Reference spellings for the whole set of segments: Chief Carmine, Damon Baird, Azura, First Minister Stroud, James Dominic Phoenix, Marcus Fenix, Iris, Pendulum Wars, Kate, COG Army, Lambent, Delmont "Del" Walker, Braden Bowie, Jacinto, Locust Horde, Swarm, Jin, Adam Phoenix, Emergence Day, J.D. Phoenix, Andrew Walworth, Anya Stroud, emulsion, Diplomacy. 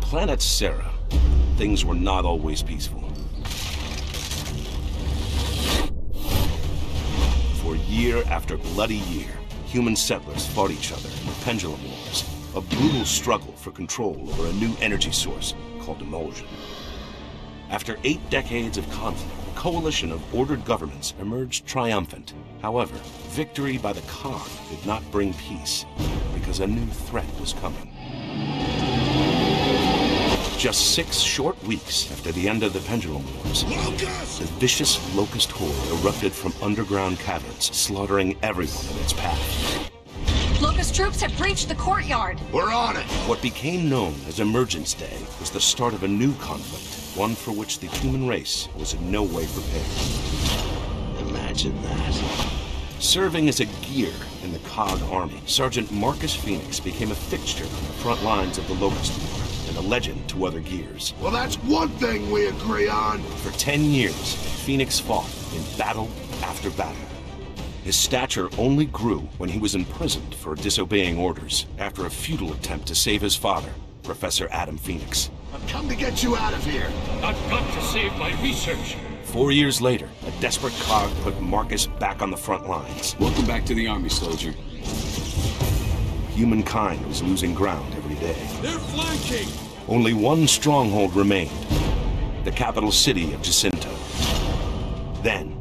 planet Sera, things were not always peaceful. For year after bloody year, human settlers fought each other in the Pendulum Wars, a brutal struggle for control over a new energy source called emulsion. After 8 decades of conflict, a coalition of ordered governments emerged triumphant. However, victory by the COG did not bring peace, because a new threat was coming. Just 6 short weeks after the end of the Pendulum Wars, Locust! The vicious Locust Horde erupted from underground caverns, slaughtering everyone in its path. Locust troops have breached the courtyard! We're on it! What became known as Emergence Day was the start of a new conflict, one for which the human race was in no way prepared. Imagine that. Serving as a gear in the COG Army, Sergeant Marcus Fenix became a fixture on the front lines of the Locust War, and a legend to other gears. Well, that's one thing we agree on! For 10 years, Phoenix fought in battle after battle. His stature only grew when he was imprisoned for disobeying orders after a futile attempt to save his father, Professor Adam Phoenix. I've come to get you out of here! I've got to save my research! 4 years later, a desperate COG put Marcus back on the front lines. Welcome back to the Army, soldier. Humankind was losing ground every day. They're flanking! Only one stronghold remained, the capital city of Jacinto. Then,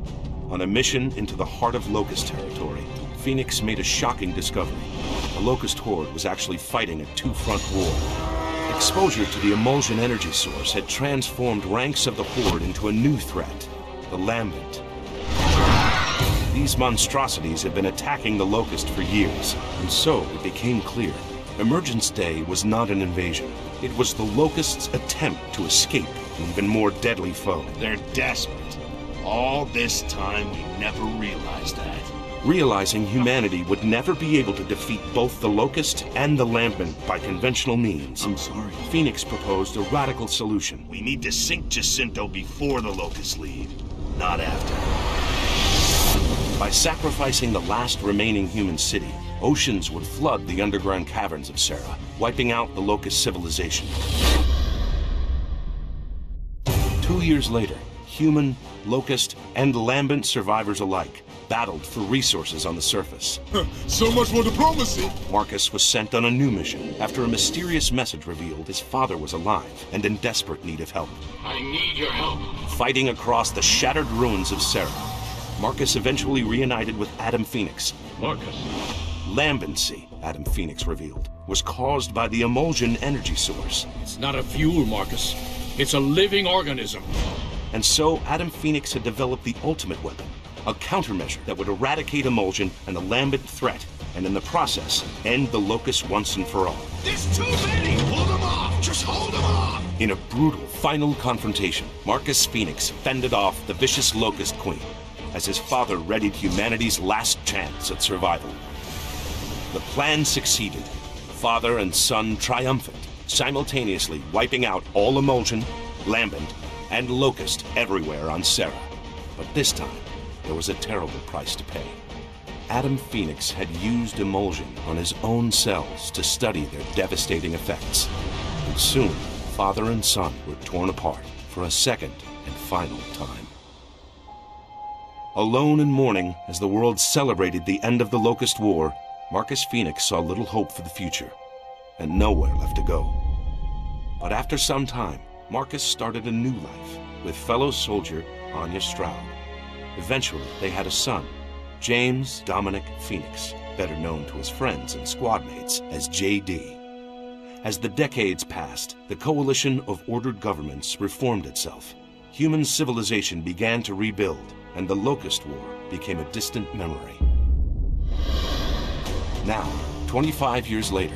on a mission into the heart of Locust territory, Phoenix made a shocking discovery. The Locust Horde was actually fighting a two-front war. Exposure to the emulsion energy source had transformed ranks of the Horde into a new threat, the Lambent. These monstrosities had been attacking the Locust for years, and so it became clear, Emergence Day was not an invasion. It was the Locust's attempt to escape an even more deadly foe. They're desperate. All this time, we never realized that. Realizing humanity would never be able to defeat both the Locust and the Lambent by conventional means, I'm sorry. Phoenix proposed a radical solution. We need to sink Jacinto before the Locust leave, not after. By sacrificing the last remaining human city, oceans would flood the underground caverns of Sera, wiping out the Locust civilization. 2 years later, human, Locust, and Lambent survivors alike battled for resources on the surface. So much for diplomacy! Marcus was sent on a new mission after a mysterious message revealed his father was alive and in desperate need of help. I need your help! Fighting across the shattered ruins of Sera, Marcus eventually reunited with Adam Phoenix. Marcus? Lambency, Adam Phoenix revealed, was caused by the emulsion energy source. It's not a fuel, Marcus. It's a living organism. And so Adam Phoenix had developed the ultimate weapon, a countermeasure that would eradicate emulsion and the Lambent threat, and in the process, end the Locust once and for all. There's too many! Hold them off! Just hold them off! In a brutal final confrontation, Marcus Fenix fended off the vicious Locust Queen as his father readied humanity's last chance at survival. The plan succeeded. Father and son triumphant, simultaneously wiping out all emulsion, Lambent, and Locust everywhere on Sera. But this time, there was a terrible price to pay. Adam Phoenix had used emulsion on his own cells to study their devastating effects. And soon, father and son were torn apart for a second and final time. Alone in mourning, as the world celebrated the end of the Locust War, Marcus Fenix saw little hope for the future, and nowhere left to go. But after some time, Marcus started a new life with fellow soldier Anya Stroud. Eventually, they had a son, James Dominic Phoenix, better known to his friends and squadmates as J.D. As the decades passed, the coalition of ordered governments reformed itself. Human civilization began to rebuild, and the Locust War became a distant memory. Now, 25 years later,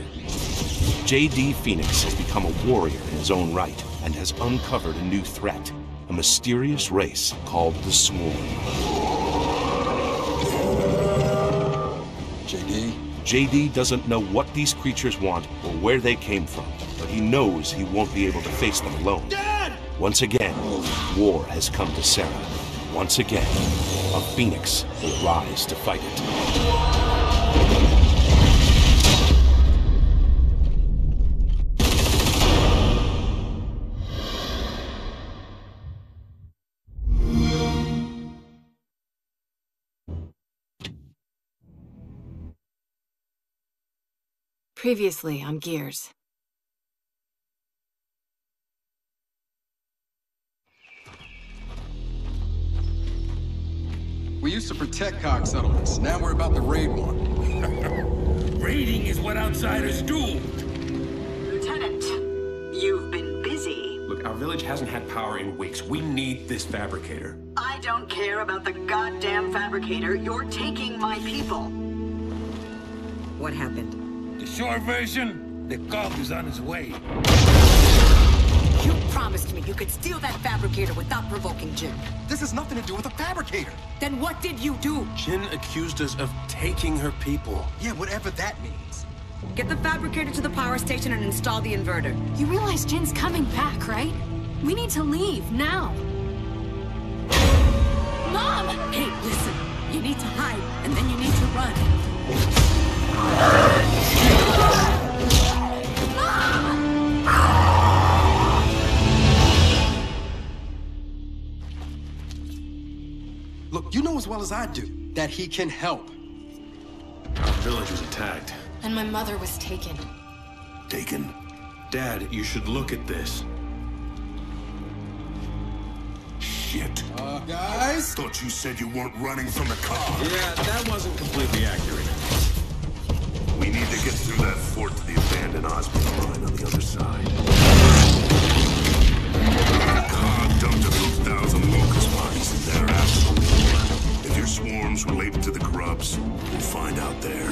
J.D. Phoenix has become a warrior in his own right and has uncovered a new threat. A mysterious race called the Swarm. J.D.? J.D. doesn't know what these creatures want or where they came from, but he knows he won't be able to face them alone. Dad! Once again, war has come to Sera. Once again, a Phoenix will rise to fight it. Previously on Gears. We used to protect COG settlements. Now we're about to raid one. Raiding is what outsiders do. Lieutenant, you've been busy. Look, our village hasn't had power in weeks. We need this fabricator. I don't care about the goddamn fabricator. You're taking my people. What happened? The short version, the COG is on his way. You promised me you could steal that fabricator without provoking Jin. This has nothing to do with the fabricator. Then what did you do? Jin accused us of taking her people. Yeah, whatever that means. Get the fabricator to the power station and install the inverter. You realize Jin's coming back, right? We need to leave now. Mom! Hey, listen. You need to hide, and then you need to run. Mom! Look, you know as well as I do that he can help. Our village was attacked. And my mother was taken. Taken? Dad, you should look at this. Shit. Guys? Thought you said you weren't running from the car. Yeah, that wasn't completely accurate. We need to get through that fort to the abandoned hospital line on the other side. The car dumped a few thousand locust bodies in there after the war. If your swarm's related to the corrupts, we'll find out there.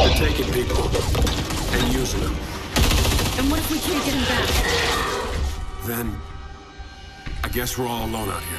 They're taking people and using them. And what if we can't get them back? Then I guess we're all alone out here.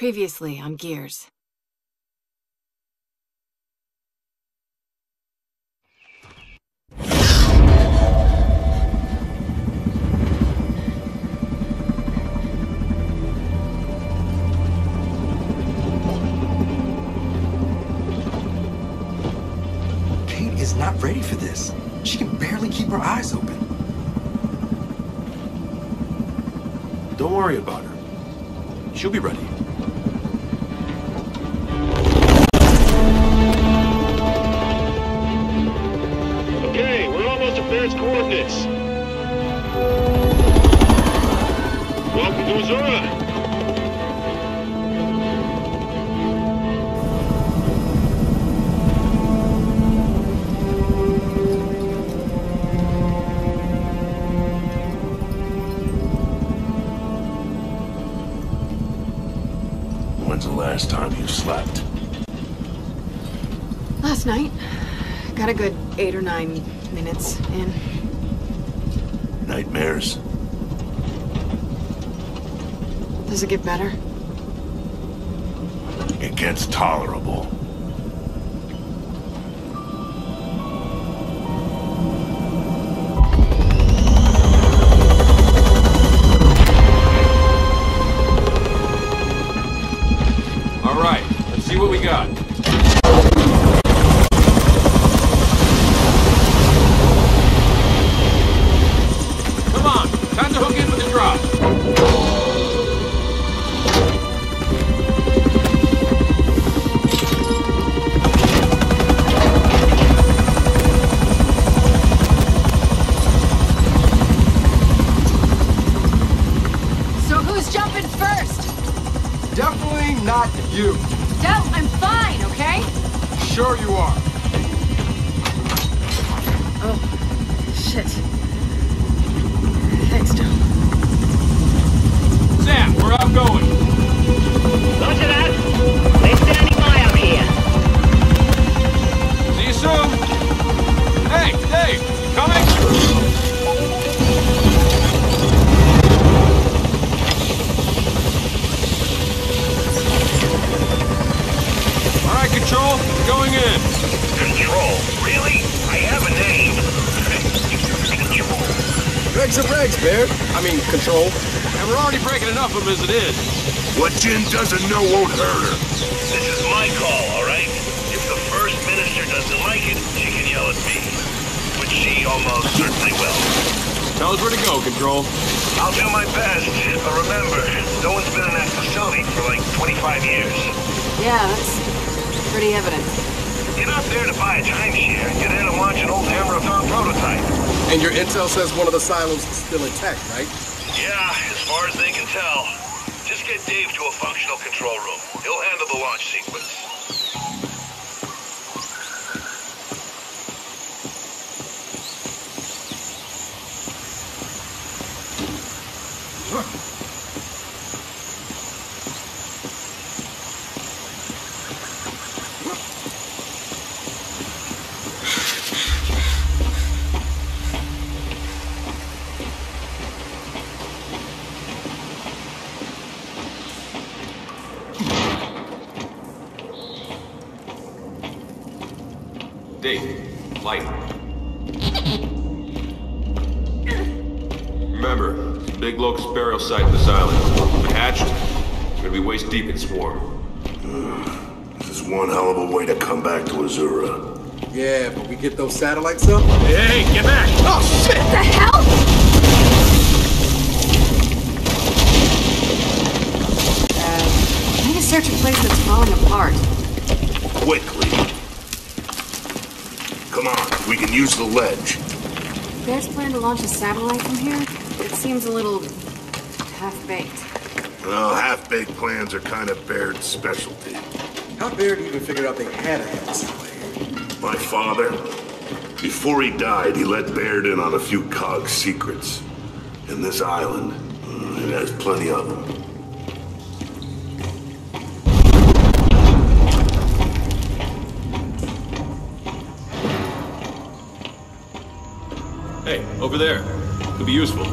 Previously on Gears. Kate is not ready for this. She can barely keep her eyes open. Don't worry about her. She'll be ready. Coordinates. Welcome to Azura. When's the last time you slept? Last night. Got a good 8 or 9 minutes in. Nightmares. Does it get better? It gets tolerable. All right, let's see what we got. As it is. What Jin doesn't know won't hurt her. This is my call, alright? If the First Minister doesn't like it, she can yell at me. But she almost certainly will. Tell us where to go, Control. I'll do my best, but remember, no one's been in that facility for like 25 years. Yeah, that's pretty evident. You're not there to buy a timeshare. You're there to watch an old Hammer of Dawn prototype. And your intel says one of the silos is still intact, right? Yeah, as far as they can tell. Just get Dave to a functional control room. He'll handle the launch sequence. Side of this island. The hatched, we're gonna be waist deep in Swarm. This is one hell of a way to come back to Azura. Yeah, but we get those satellites up? Hey, get back! Oh, shit! What the hell? I need to search a place that's falling apart. Quickly. Come on, we can use the ledge. Bear's plan to launch a satellite from here? It seems a little... half-baked. Well, half-baked plans are kind of Baird's specialty. How Baird even figured out they had a satellite? My father, before he died, he let Baird in on a few COG secrets. And this island, it has plenty of them. Hey, over there. Could be useful.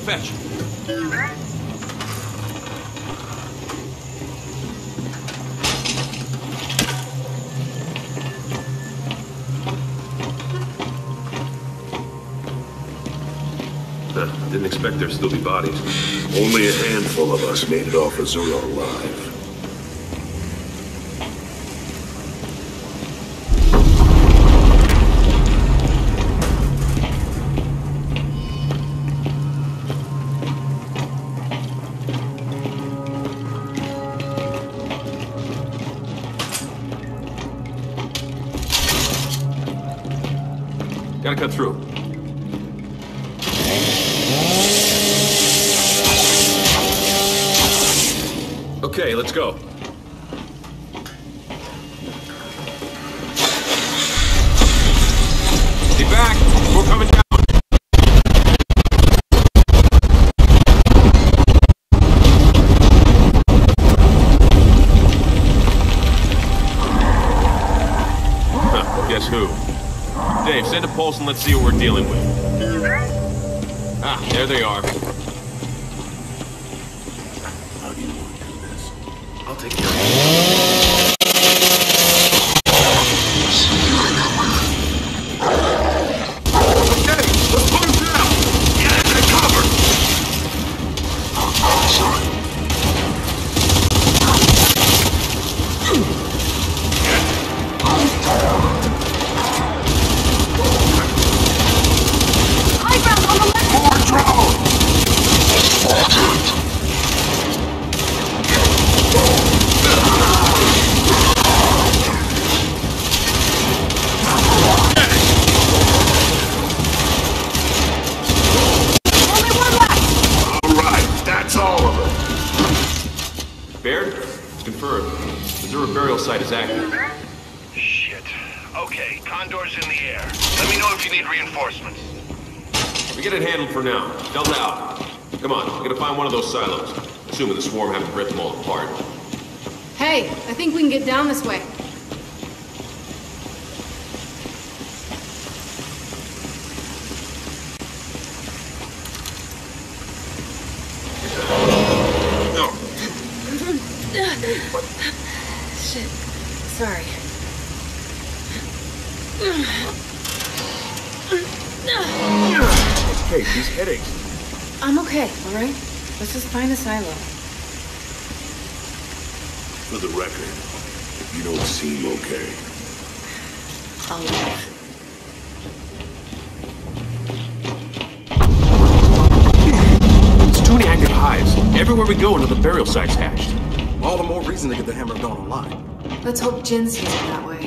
Fetch. Didn't expect there'd still be bodies. Only a handful of us made it off Azura alive. Gotta cut through. Okay, let's go. Be back! We're coming down! Huh, guess who? Dave, send a pulse and let's see what we're dealing with. Ah, there they are. Take care. Okay, let's put him down! Get into cover! Sorry. High ground on the left! More trouble! Fuck it! Site is active. Shit. Okay, Condor's in the air. Let me know if you need reinforcements. We get it handled for now. Delta out. Come on, we're gonna find one of those silos. Assuming the swarm haven't ripped them all apart. Hey, I think we can get down this way. Alright, let's just find a silo. For the record, you don't seem okay. I'll leave. It's 20 active hives. Everywhere we go until the burial site's hatched. All the more reason to get the Hammer of Dawn alive. Let's hope Jin sees it that way.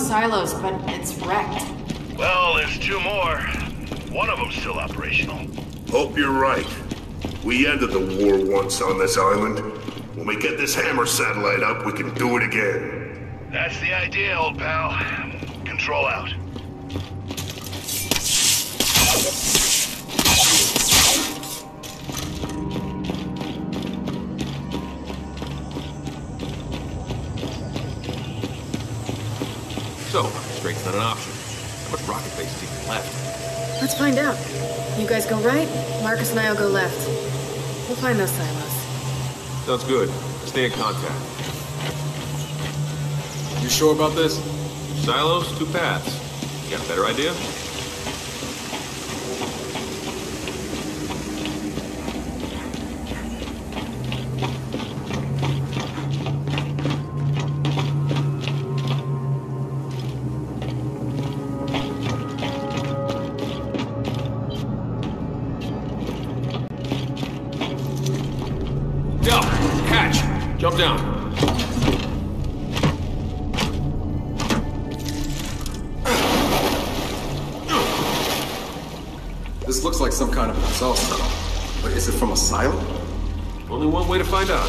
Silos, but it's wrecked. Well, there's two more. One of them's still operational. Hope you're right. We ended the war once on this island. When we get this Hammer satellite up, we can do it again. That's the idea, old pal. Control out. So, straight's not an option. How much rocket base is even left? Let's find out. You guys go right, Marcus and I will go left. We'll find those silos. Sounds good. Stay in contact. You sure about this? Silos, two paths. You got a better idea? Some kind of missile silo. But is it from a silo? Only one way to find out.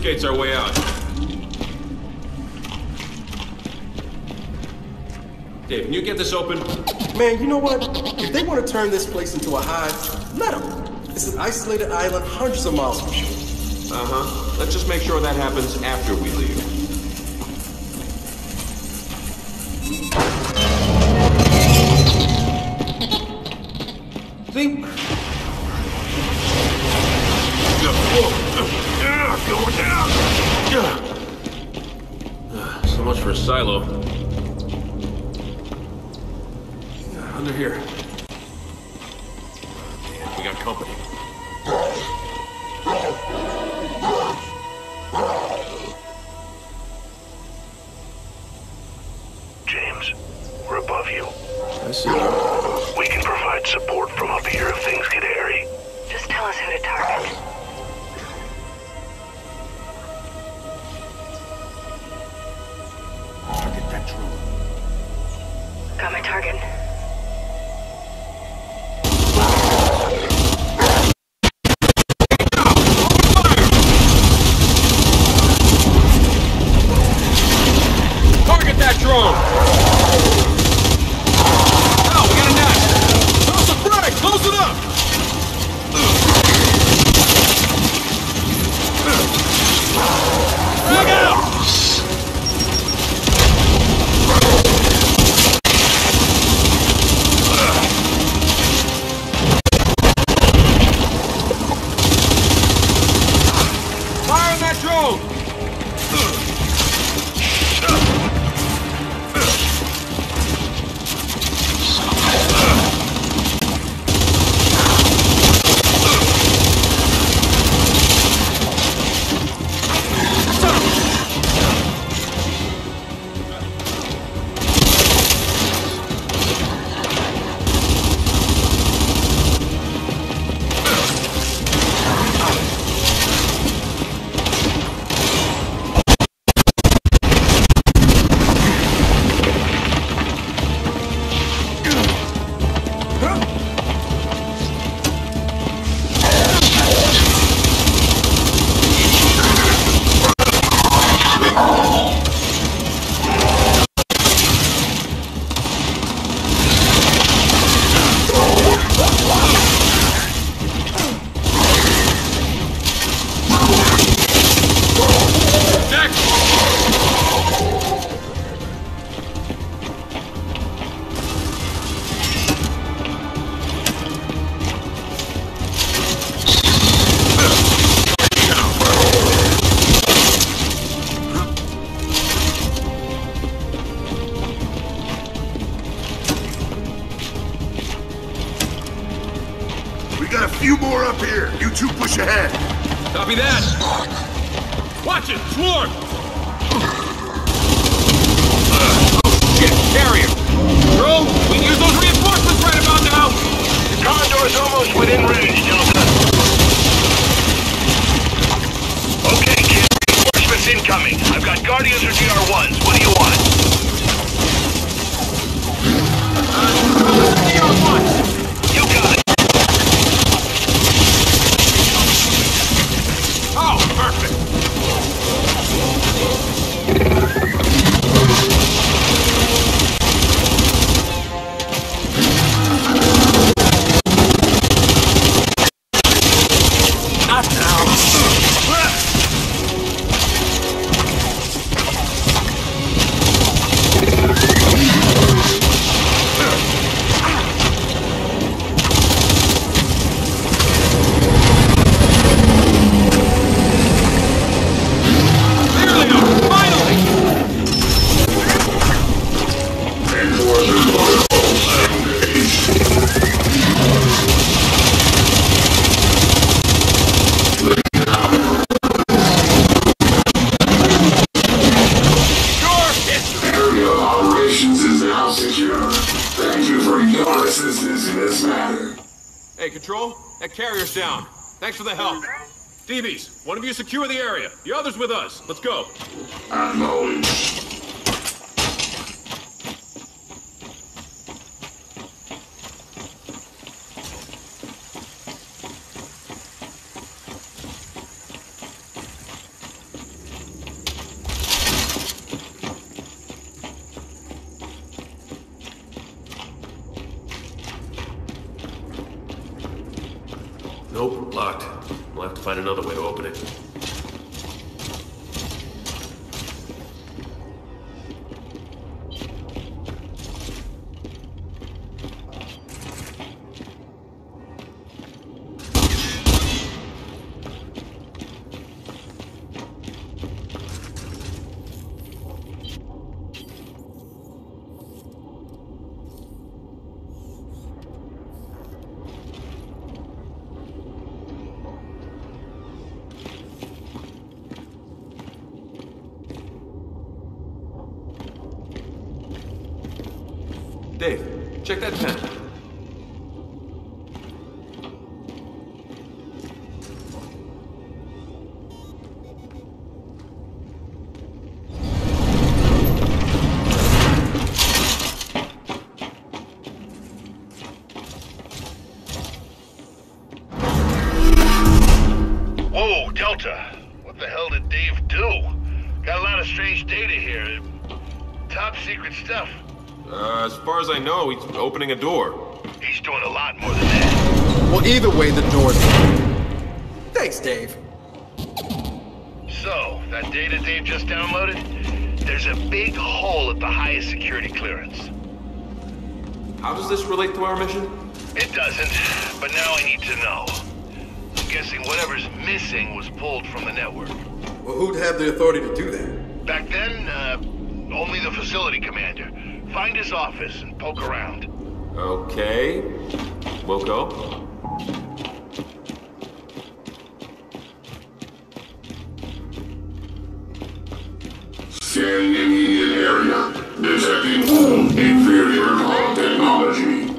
Gates our way out. Dave, can you get this open? Man, you know what? If they want to turn this place into a hive, let them. It's an isolated island hundreds of miles from shore. Uh-huh. Let's just make sure that happens after we leave. few more up here. You two push ahead. Copy that. Watch it, Swarm! Oh, shit, carrier. Bro, we can use those reinforcements right about now. The Condor is almost within range, Delta. Okay, kid. Reinforcements incoming. I've got Guardians or GR1s. What do you want? You got it. Oh, perfect. Not now. Carrier's down. Thanks for the help. DBs, one of you secure the area. The other's with us. Let's go. Acknowledged. Find another way to open it. Opening a door. He's doing a lot more than that. Well, either way, the door's open. Thanks, Dave. So, that data Dave just downloaded? There's a big hole at the highest security clearance. How does this relate to our mission? It doesn't, but now I need to know. I'm guessing whatever's missing was pulled from the network. Well, who'd have the authority to do that? Back then, only the facility commander. Find his office and poke around. Okay, we'll go. Scanning immediate area. Detecting all inferior hog technology.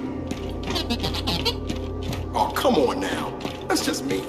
Oh, come on now. That's just me.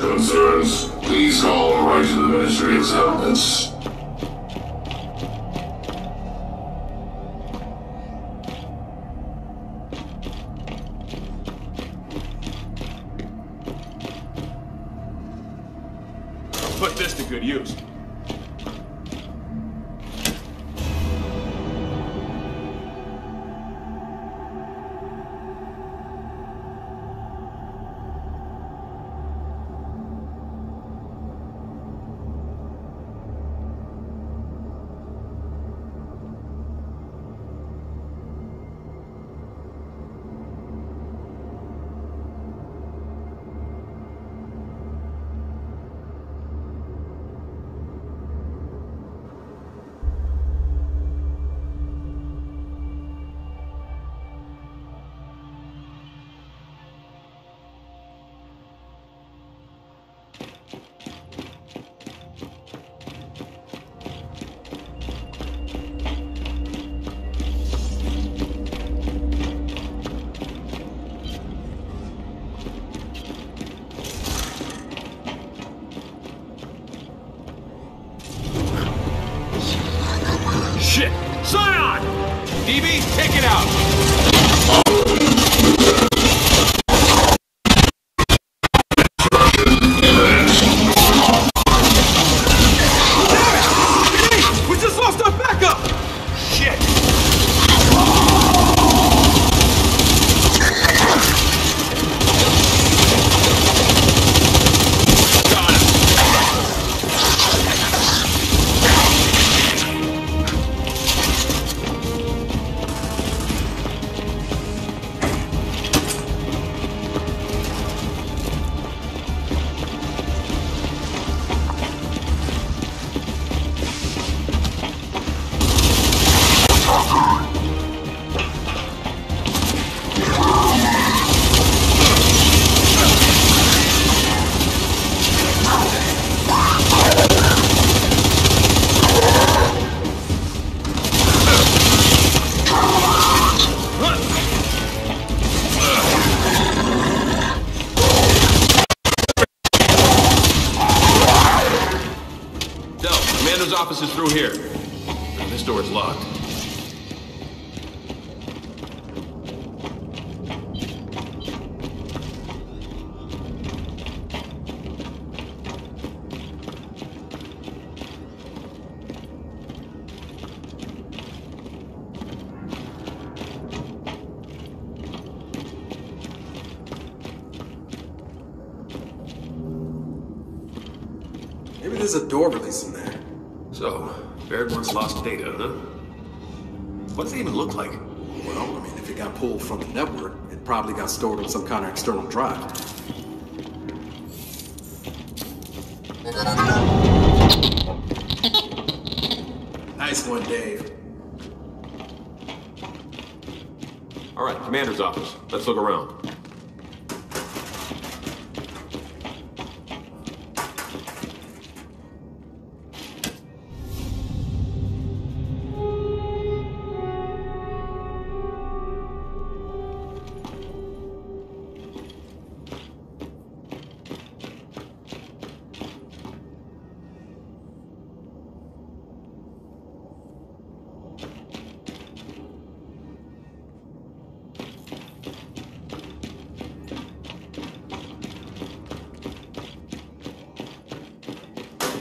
Concerns. Please call or write to the Ministry of Settlements. Put this to good use. There's a door release in there. So, Baird once lost data, huh? What does it even look like? Well, I mean, if it got pulled from the network, it probably got stored on some kind of external drive. Nice one, Dave. All right, Commander's office. Let's look around.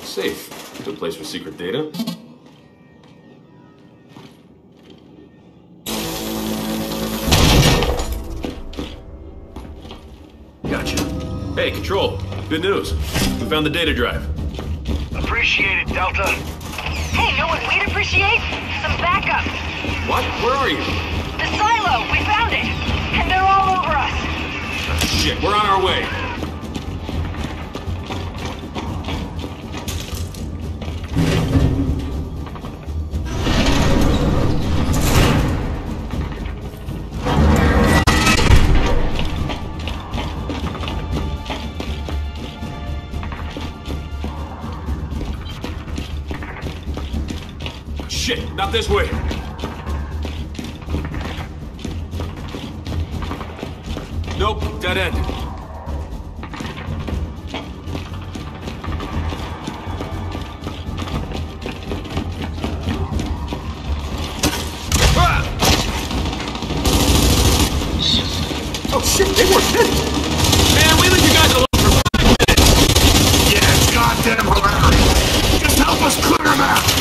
Safe. Good place for secret data. Gotcha. Hey, Control. Good news. We found the data drive. Appreciate it, Delta. Hey, know what we'd appreciate? Some backup. What? Where are you? The silo. We found it. And they're all over us. Oh, shit, we're on our way. Not this way. Nope, dead end. shit, they were hit! Man, we leave you guys alone for 5 minutes! Yeah, it's goddamn hilarious! Just help us clear them out!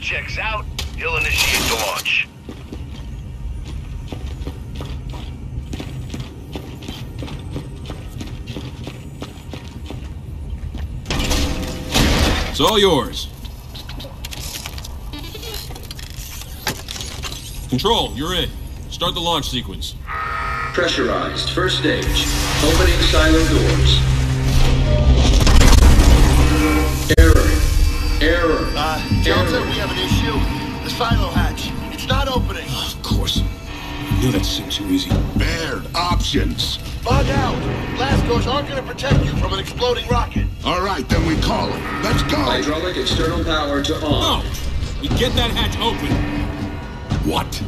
Checks out, he'll initiate the launch. It's all yours. Control, you're in. Start the launch sequence. Pressurized, first stage. Opening silo doors. Error. Delta, we have an issue. The silo hatch. It's not opening. Of course. Knew that seemed too easy. Baird, options. Bug out. Blast doors aren't going to protect you from an exploding rocket. All right, then we call it. Let's go. Hydraulic external power to on. No. We get that hatch open. What?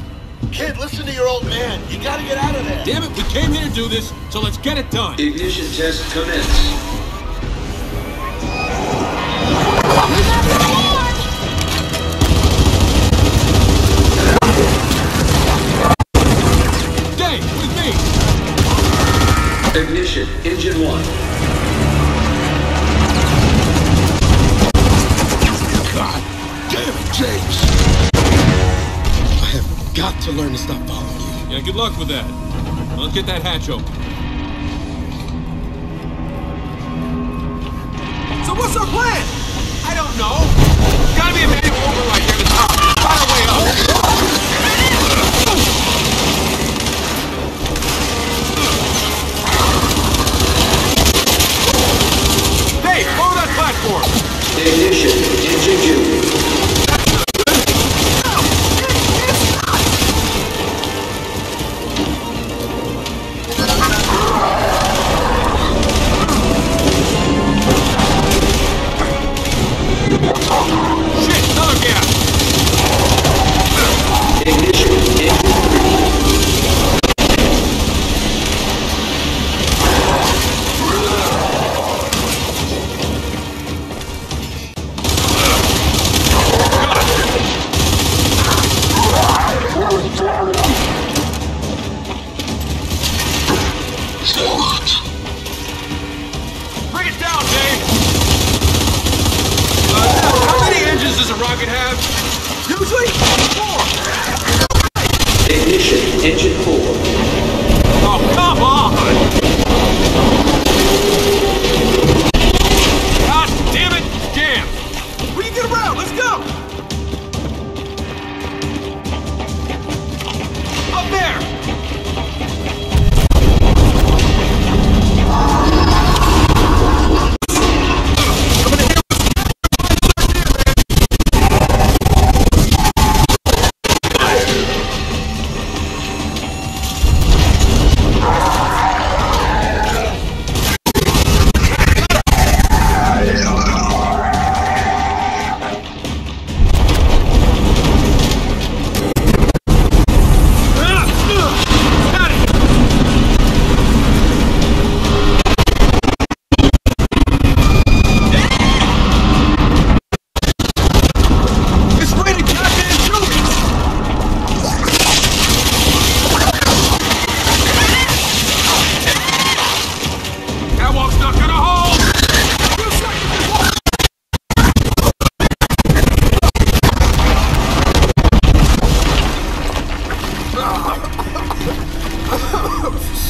Kid, listen to your old man. You got to get out of there. Damn it, we came here to do this, so let's get it done. Ignition test commence. Ignition, engine one. God damn it, James! I have got to learn to stop following you. Yeah, good luck with that. Let's get that hatch open. So what's our plan? I don't know. There's gotta be a manual override here at the top. Find a way up. Hey, follow that platform! Ignition, engine 2. Shit, another gas! Ignition, engine 3.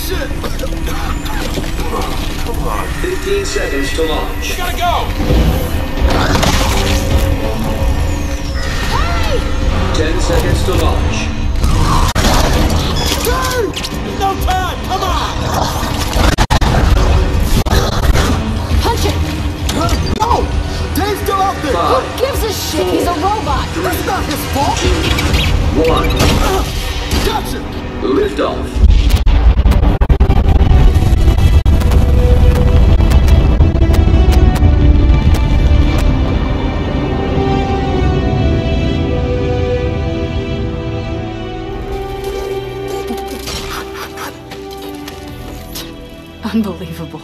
shit! Come on. 15 seconds to launch. We gotta go! Hey! 10 seconds to launch. Go! There's no time! Come on! Punch it! No! Dave's still out there! Who gives a shit? Four, he's a robot! Three, that's not his fault! One. Gotcha! Lift off. Unbelievable.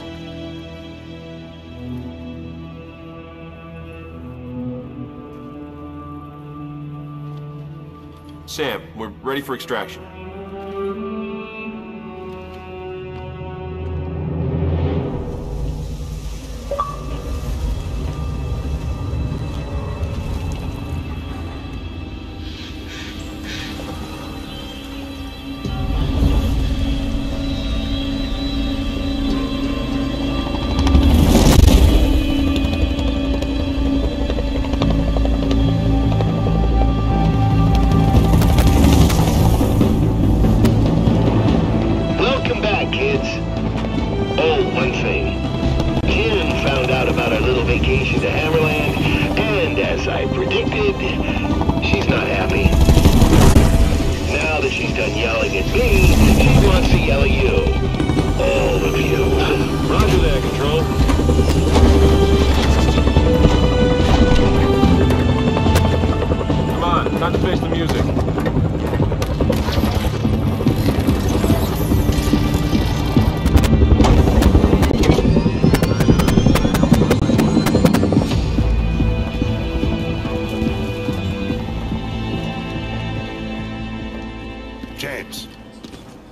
Sam, we're ready for extraction.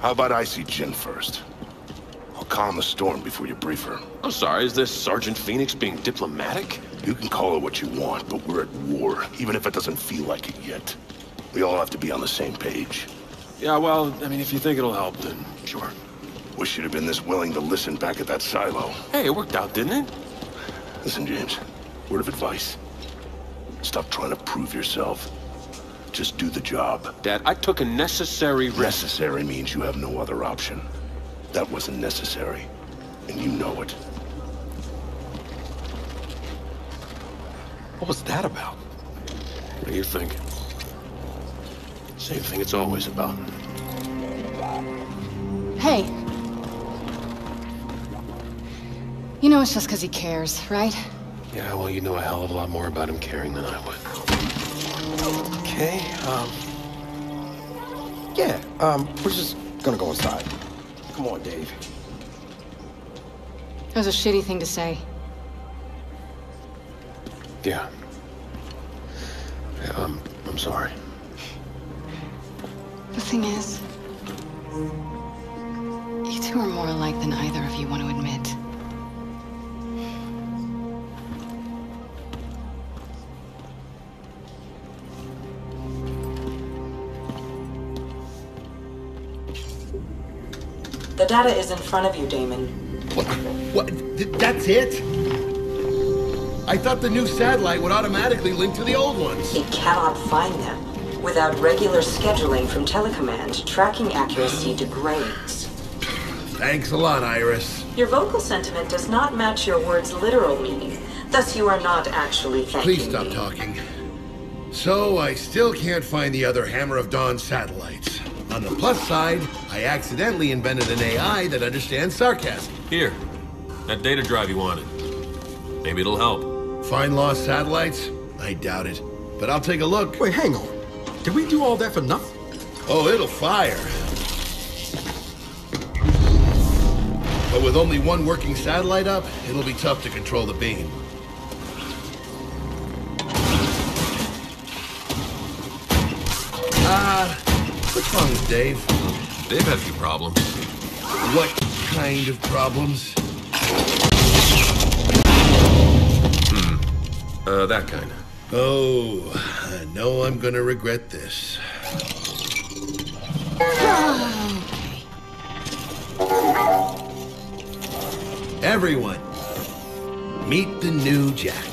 How about I see Jin first? I'll calm the storm before you brief her. I'm sorry, is this Sergeant Phoenix being diplomatic? You can call it what you want, but we're at war, even if it doesn't feel like it yet. We all have to be on the same page. Yeah, well, I mean, if you think it'll help, then sure. Wish you'd have been this willing to listen back at that silo. Hey, it worked out, didn't it? Listen, James, word of advice. Stop trying to prove yourself. Just do the job. Dad, I took a necessary risk. Necessary means you have no other option. That wasn't necessary. And you know it. What was that about? What do you think? Same thing it's always about. Hey. You know it's just because he cares, right? Yeah, well, you know a hell of a lot more about him caring than I would. Okay, we're just gonna go inside. Come on, Dave. That was a shitty thing to say. Yeah. I'm sorry. The thing is, you two are more alike than either of you want to admit. The data is in front of you, Damon. What? That's it? I thought the new satellite would automatically link to the old ones. It cannot find them. Without regular scheduling from telecommand, tracking accuracy degrades. Thanks a lot, Iris. Your vocal sentiment does not match your word's literal meaning. Thus, you are not actually thanking me. Please stop talking. So, I still can't find the other Hammer of Dawn satellites. On the plus side, I accidentally invented an AI that understands sarcasm. Here, that data drive you wanted. Maybe it'll help. Find lost satellites? I doubt it. But I'll take a look. Wait, hang on. Did we do all that for nothing? Oh, it'll fire. But with only one working satellite up, it'll be tough to control the beam. What's wrong with Dave? Dave had a few problems. What kind of problems? That kind. Oh, I know I'm gonna regret this. Everyone, meet the new Jack.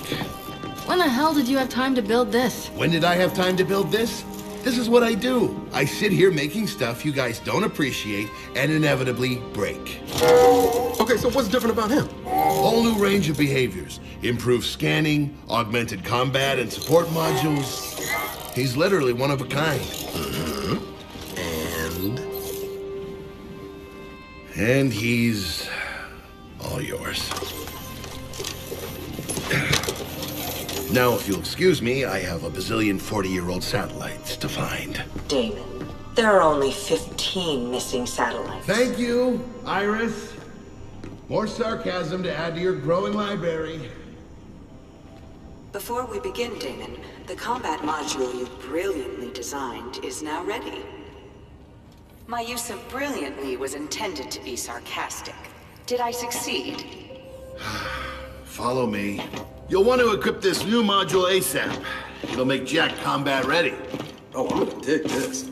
When the hell did you have time to build this? When did I have time to build this? This is what I do. I sit here making stuff you guys don't appreciate and inevitably break. Okay, so what's different about him? Whole new range of behaviors. Improved scanning, augmented combat and support modules. He's literally one of a kind. And he's all yours. Now, if you'll excuse me, I have a bazillion 40-year-old satellites to find. Damon, there are only 15 missing satellites. Thank you, Iris. More sarcasm to add to your growing library. Before we begin, Damon, the combat module you brilliantly designed is now ready. My use of brilliantly was intended to be sarcastic. Did I succeed? Follow me. You'll want to equip this new module ASAP. It'll make Jack combat ready. Oh, I'm gonna dig this.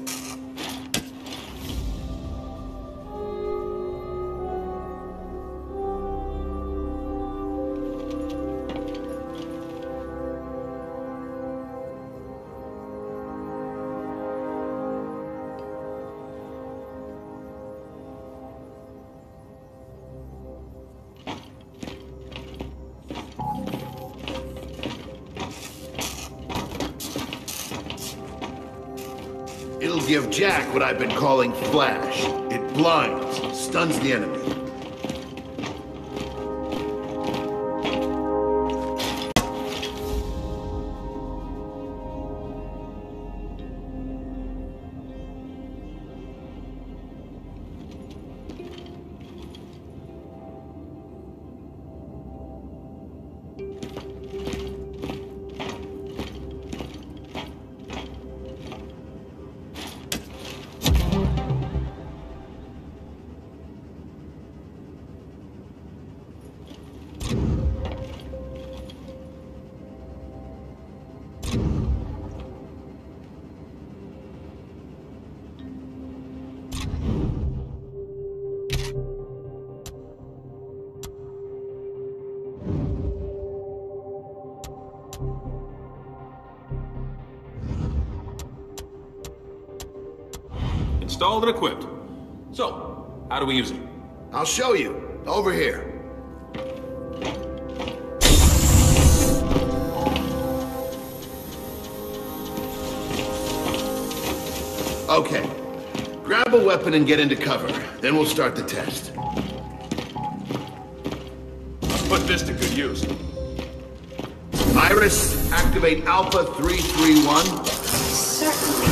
Give Jack what I've been calling flash. It blinds, stuns the enemy. Installed and equipped. So, how do we use it? I'll show you. Over here. Okay. Grab a weapon and get into cover. Then we'll start the test. Let's put this to good use. Iris, activate Alpha 331. Certainly.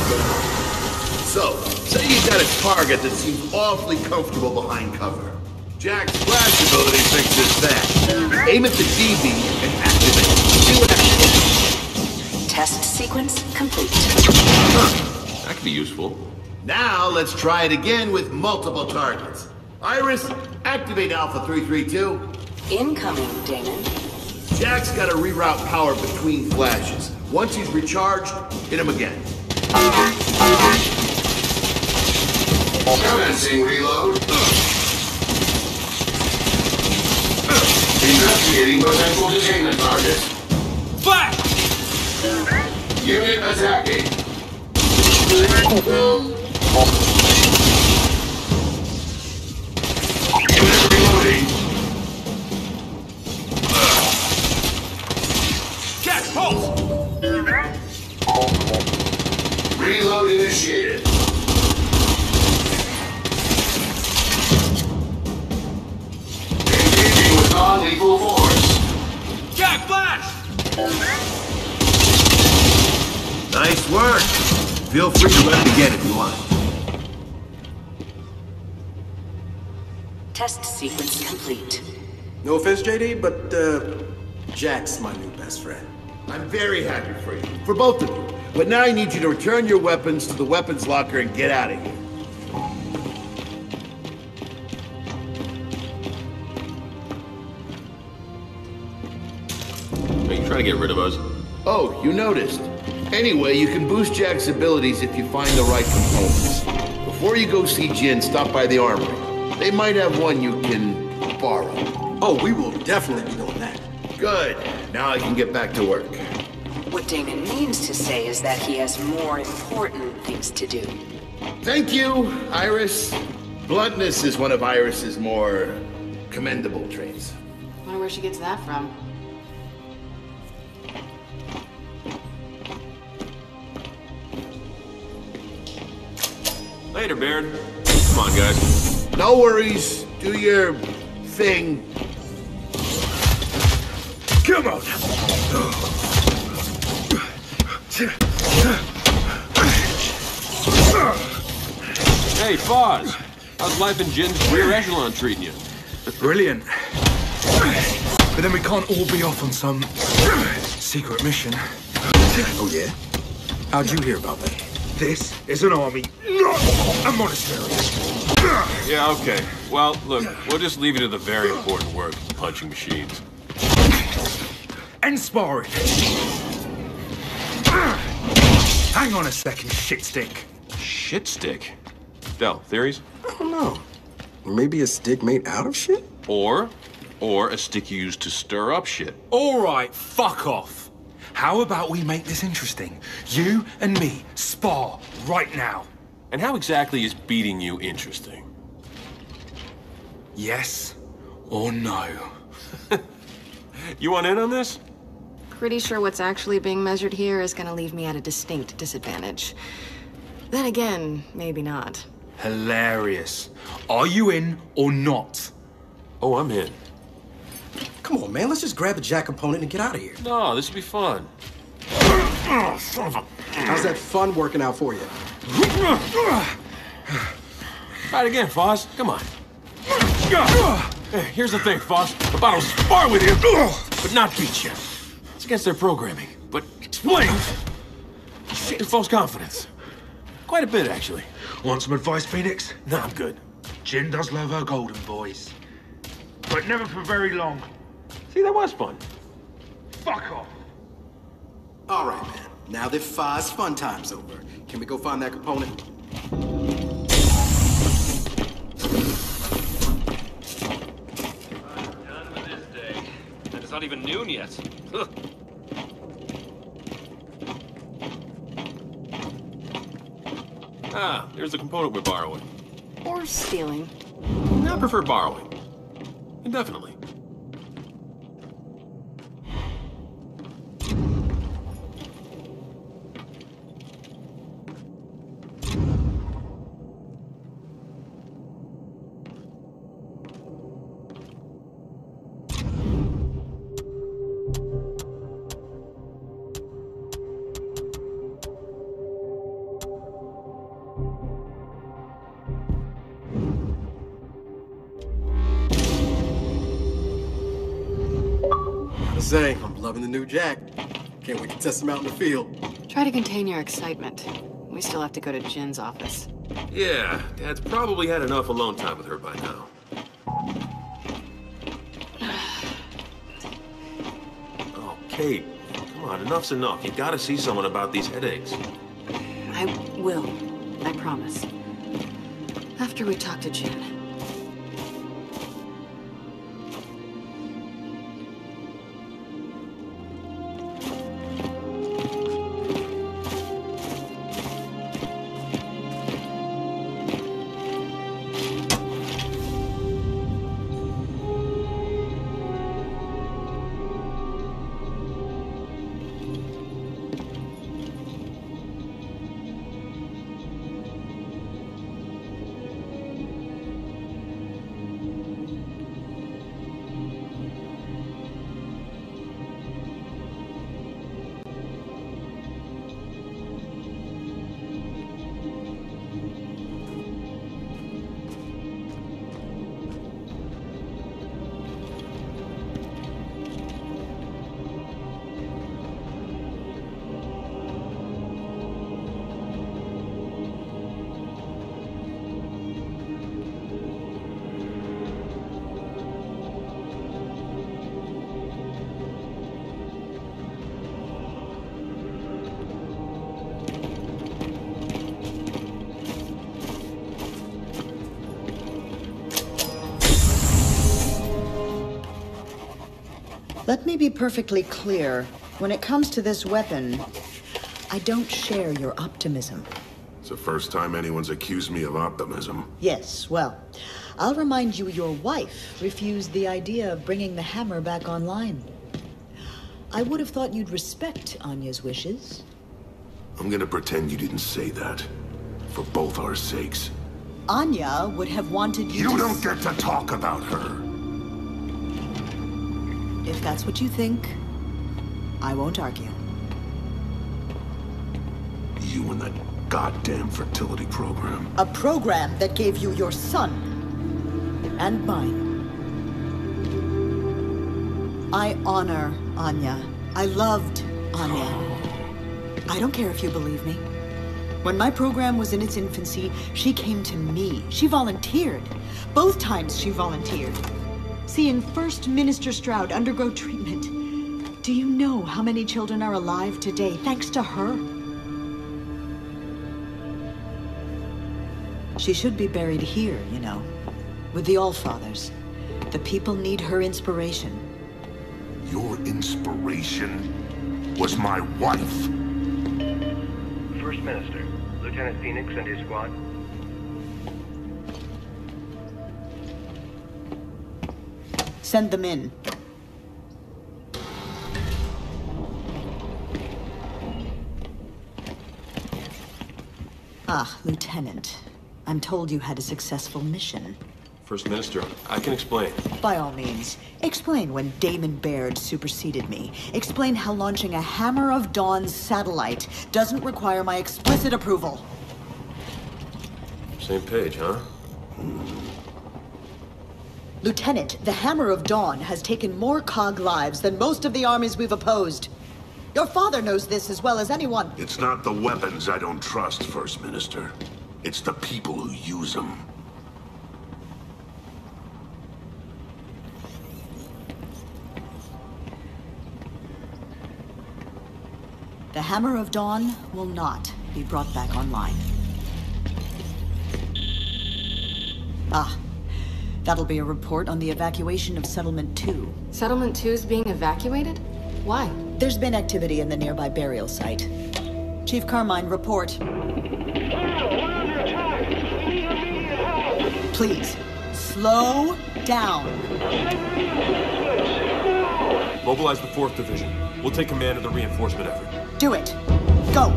So, say you've got a target that seems awfully comfortable behind cover. Jack's flash ability fixes that. Aim at the DB and activate. Do what happens. Test sequence complete. Huh. That could be useful. Now, let's try it again with multiple targets. Iris, activate Alpha 332. Incoming, Damon. Jack's got to reroute power between flashes. Once he's recharged, hit him again. Commencing reload. Investigating potential detainment target. Flash! Unit attacking. Unit reloading. Catch pulse! Reload initiated. Non-lethal force. Jack, flash! Nice work. Feel free to run again if you want. Test sequence complete. No offense, J.D., but Jack's my new best friend. I'm very happy for you, for both of you. But now I need you to return your weapons to the weapons locker and get out of here. Try to get rid of us. Oh, you noticed. Anyway, you can boost Jack's abilities if you find the right components. Before you go see Jin, stop by the armory. They might have one you can or borrow? Oh, we will definitely be doing that. Good. Now I can get back to work. What Damon means to say is that he has more important things to do. Thank you, Iris. Bluntness is one of Iris's more commendable traits. I wonder where she gets that from. Later, Baird. Come on, guys. No worries. Do your thing. Come on! Hey, Foz! How's life in Jin's rear echelon treating you? Brilliant. But then we can't all be off on some secret mission. Oh, yeah? How'd you hear about that? This is an army, not a monastery. Yeah, okay. Well, look, we'll just leave you to the very important work, punching machines. And sparring. Hang on a second, shitstick. Shitstick? Del, theories? I don't know. Maybe a stick made out of shit? Or a stick used to stir up shit. All right, fuck off. How about we make this interesting? You and me spar right now. And how exactly is beating you interesting? Yes or no? You want in on this? Pretty sure what's actually being measured here is going to leave me at a distinct disadvantage. Then again, maybe not. Hilarious. Are you in or not? Oh, I'm in. Come on, man. Let's just grab a Jack opponent and get out of here. No, this will be fun. How's that fun working out for you? Try it again, Foz. Come on. Here's the thing, Foz. The bottles spar with you, but not beat you. It's against their programming, but explains. Shit in false confidence. Quite a bit, actually. Want some advice, Phoenix? No, I'm good. Jin does love her golden boys. But never for very long. See, that was fun. Fuck off. All right, man. Now that Foz fun time's over, can we go find that component? I'm done with this day. And it's not even noon yet. Ugh. Ah, there's the component we're borrowing. Or stealing. I prefer borrowing. Indefinitely. I'm loving the new Jack. Can't wait to test him out in the field. Try to contain your excitement. We still have to go to Jin's office. Yeah, Dad's probably had enough alone time with her by now. Oh, Kate, come on, enough's enough. You gotta see someone about these headaches. I will. I promise. After we talk to Jin. Let me be perfectly clear. When it comes to this weapon, I don't share your optimism. It's the first time anyone's accused me of optimism. Yes, well, I'll remind you your wife refused the idea of bringing the hammer back online. I would have thought you'd respect Anya's wishes. I'm gonna pretend you didn't say that. For both our sakes. Anya would have wanted you to... You don't get to talk about her! If that's what you think, I won't argue. You and that goddamn fertility program. A program that gave you your son. And mine. I honor Anya. I loved Anya. I don't care if you believe me. When my program was in its infancy, she came to me. She volunteered. Both times she volunteered. Seeing First Minister Stroud undergo treatment. Do you know how many children are alive today thanks to her? She should be buried here, you know, with the All-Fathers. The people need her inspiration. Your inspiration was my wife. First Minister, Lieutenant Phoenix and his squad. Send them in. Ah, Lieutenant. I'm told you had a successful mission. First Minister, I can explain. By all means. Explain when Damon Baird superseded me. Explain how launching a Hammer of Dawn satellite doesn't require my explicit approval. Same page, huh? Lieutenant, the Hammer of Dawn has taken more COG lives than most of the armies we've opposed. Your father knows this as well as anyone. It's not the weapons I don't trust, First Minister. It's the people who use them. The Hammer of Dawn will not be brought back online. Ah, that'll be a report on the evacuation of Settlement 2. Settlement 2 is being evacuated? Why? There's been activity in the nearby burial site. Chief Carmine, report. Please, slow down. Mobilize the 4th Division. We'll take command of the reinforcement effort. Do it. Go.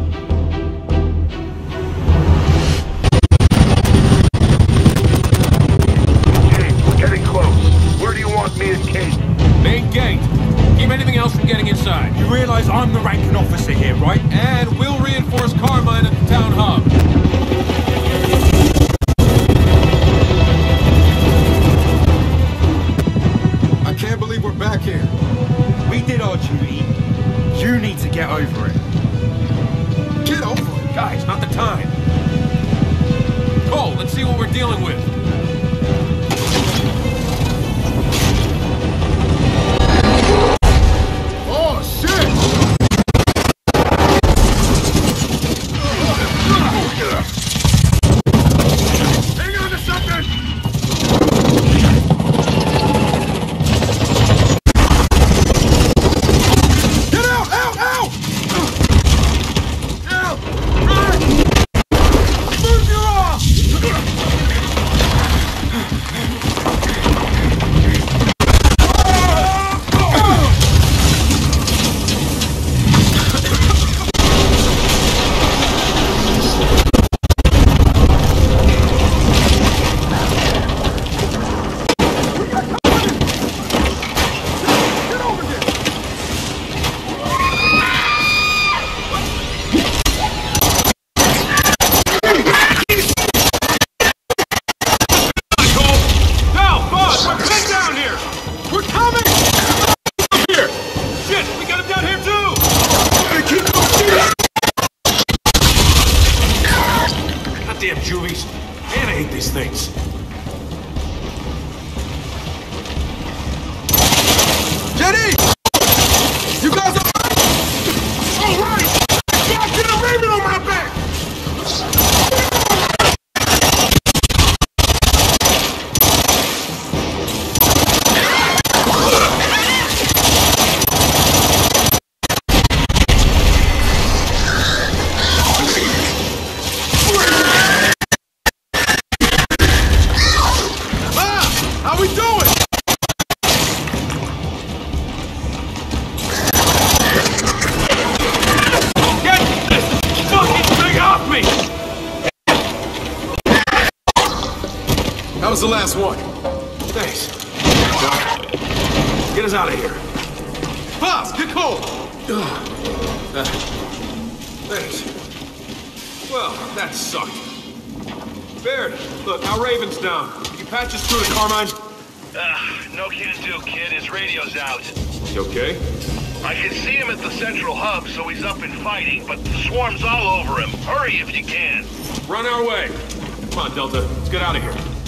James, we're getting close. Where do you want me and Kate? Main gate. Keep anything else from getting inside. You realize I'm the ranking officer here, right? And we'll reinforce Carmine at the town hub. Back here. We did our duty. You need to get over it. Get over it? Guys, not the time. Cole, let's see what we're dealing with. Oh, shit! Hang on to something! we doing? Get this fucking thing off me! That was the last one. Thanks. Get us out of here. Boss, get cold! Thanks. Well, that sucked. Baird, look, our Raven's down. Can you patch us through to Carmine? No can do, kid. His radio's out. You okay? I can see him at the central hub, so he's up and fighting, but the swarm's all over him. Hurry if you can. Run our way. Come on, Delta. Let's get out of here.